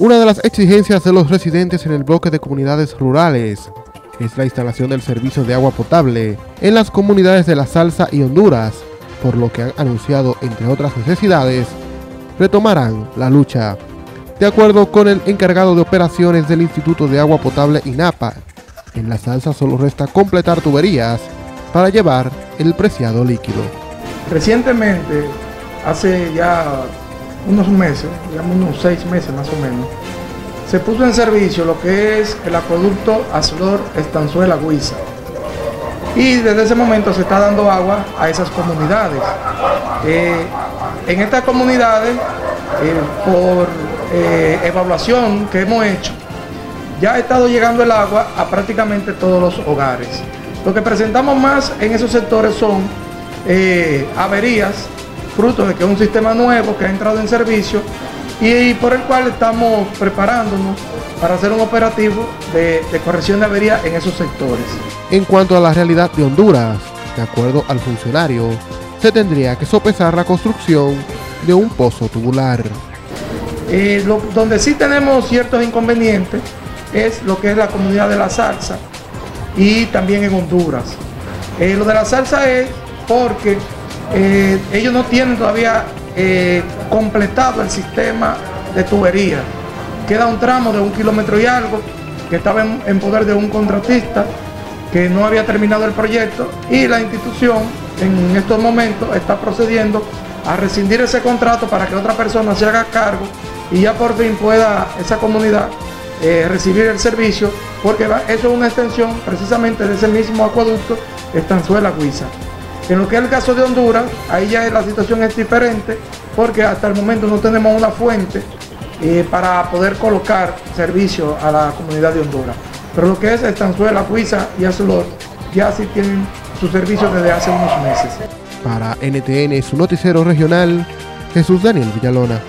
Una de las exigencias de los residentes en el bloque de comunidades rurales es la instalación del servicio de agua potable en las comunidades de La Salsa y Honduras, por lo que han anunciado, entre otras necesidades, retomarán la lucha. De acuerdo con el encargado de operaciones del Instituto de Agua Potable INAPA, en La Salsa solo resta completar tuberías para llevar el preciado líquido. Recientemente, hace ya unos meses, digamos unos 6 meses más o menos, se puso en servicio lo que es el acueducto Aslor Estanzuela Güiza, y desde ese momento se está dando agua a esas comunidades. En estas comunidades, por evaluación que hemos hecho, ya ha estado llegando el agua a prácticamente todos los hogares. Lo que presentamos más en esos sectores son averías, fruto de que es un sistema nuevo que ha entrado en servicio y por el cual estamos preparándonos para hacer un operativo de corrección de avería en esos sectores. En cuanto a la realidad de Honduras, de acuerdo al funcionario, se tendría que sopesar la construcción de un pozo tubular. Donde sí tenemos ciertos inconvenientes es lo que es la comunidad de La Salsa y también en Honduras. Lo de La Salsa es porque ellos no tienen todavía completado el sistema de tubería. Queda un tramo de 1 kilómetro y algo que estaba en poder de un contratista que no había terminado el proyecto, y la institución en estos momentos está procediendo a rescindir ese contrato para que otra persona se haga cargo y ya por fin pueda esa comunidad recibir el servicio, porque eso es una extensión precisamente de ese mismo acueducto Estanzuela Güiza. En lo que es el caso de Honduras, ahí ya la situación es diferente, porque hasta el momento no tenemos una fuente para poder colocar servicio a la comunidad de Honduras. Pero lo que es Estanzuela, Güiza y Azulot ya sí tienen sus servicios desde hace unos meses. Para NTN, su noticiero regional, Jesús Daniel Villalona.